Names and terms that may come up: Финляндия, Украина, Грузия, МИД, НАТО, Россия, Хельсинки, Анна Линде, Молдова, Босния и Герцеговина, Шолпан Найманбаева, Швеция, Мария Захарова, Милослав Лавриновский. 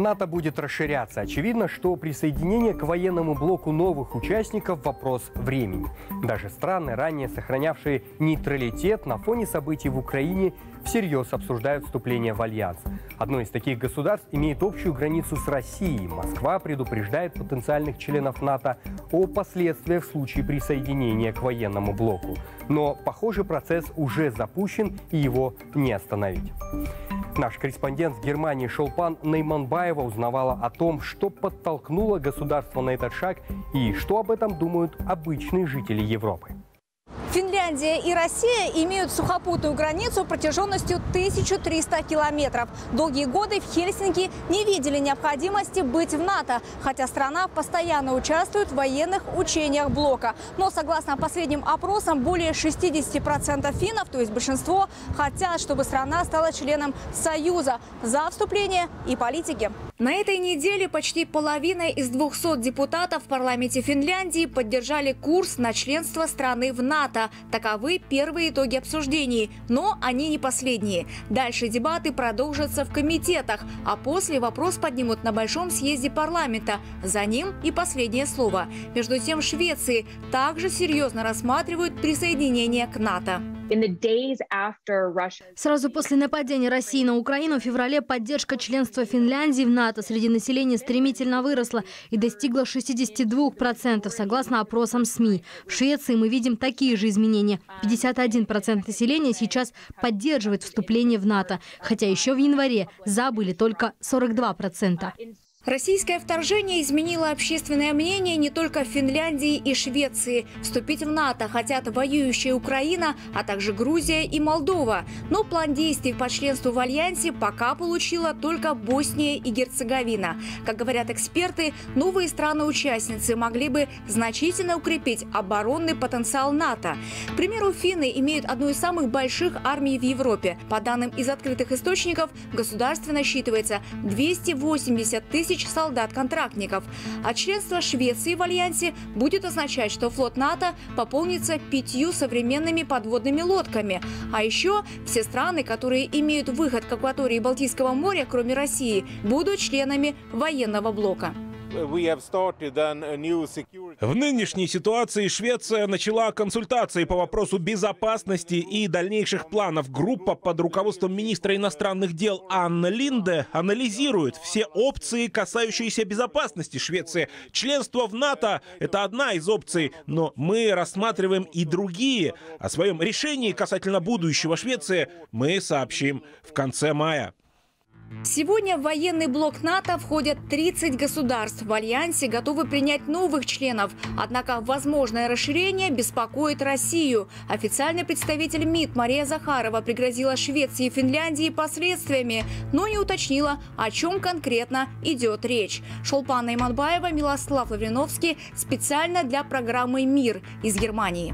НАТО будет расширяться. Очевидно, что присоединение к военному блоку новых участников – вопрос времени. Даже страны, ранее сохранявшие нейтралитет на фоне событий в Украине, всерьез обсуждают вступление в альянс. Одно из таких государств имеет общую границу с Россией. Москва предупреждает потенциальных членов НАТО о последствиях в случае присоединения к военному блоку. Но, похоже, процесс уже запущен и его не остановить. Наш корреспондент в Германии Шолпан Найманбаева узнавала о том, что подтолкнуло государство на этот шаг и что об этом думают обычные жители Европы. Финляндия и Россия имеют сухопутную границу протяженностью 1300 километров. Долгие годы в Хельсинки не видели необходимости быть в НАТО, хотя страна постоянно участвует в военных учениях блока. Но, согласно последним опросам, более 60% финнов, то есть большинство, хотят, чтобы страна стала членом Союза за вступление и политики. На этой неделе почти половина из 200 депутатов в парламенте Финляндии поддержали курс на членство страны в НАТО. Таковы первые итоги обсуждений, но они не последние. Дальше дебаты продолжатся в комитетах, а после вопрос поднимут на Большом съезде парламента. За ним и последнее слово. Между тем, в Швеции также серьезно рассматривают присоединение к НАТО. Сразу после нападения России на Украину в феврале поддержка членства Финляндии в НАТО среди населения стремительно выросла и достигла 62%, согласно опросам СМИ. В Швеции мы видим такие же изменения. 51% населения сейчас поддерживает вступление в НАТО, хотя еще в январе «за» были только 42%. Российское вторжение изменило общественное мнение не только в Финляндии и Швеции. Вступить в НАТО хотят воюющая Украина, а также Грузия и Молдова. Но план действий по членству в альянсе пока получила только Босния и Герцеговина. Как говорят эксперты, новые страны-участницы могли бы значительно укрепить оборонный потенциал НАТО. К примеру, финны имеют одну из самых больших армий в Европе. По данным из открытых источников, государство насчитывается 280 тысяч солдат-контрактников. А членство Швеции в альянсе будет означать, что флот НАТО пополнится 5 современными подводными лодками. А еще все страны, которые имеют выход к акватории Балтийского моря, кроме России, будут членами военного блока. В нынешней ситуации Швеция начала консультации по вопросу безопасности и дальнейших планов. Группа под руководством министра иностранных дел Анна Линде анализирует все опции, касающиеся безопасности Швеции. Членство в НАТО – это одна из опций, но мы рассматриваем и другие. О своем решении касательно будущего Швеции мы сообщим в конце мая. Сегодня в военный блок НАТО входят 30 государств. В альянсе готовы принять новых членов. Однако возможное расширение беспокоит Россию. Официальный представитель МИД Мария Захарова пригрозила Швеции и Финляндии последствиями, но не уточнила, о чем конкретно идет речь. Шолпан Найманбаева, Милослав Лавриновский специально для программы «Мир» из Германии.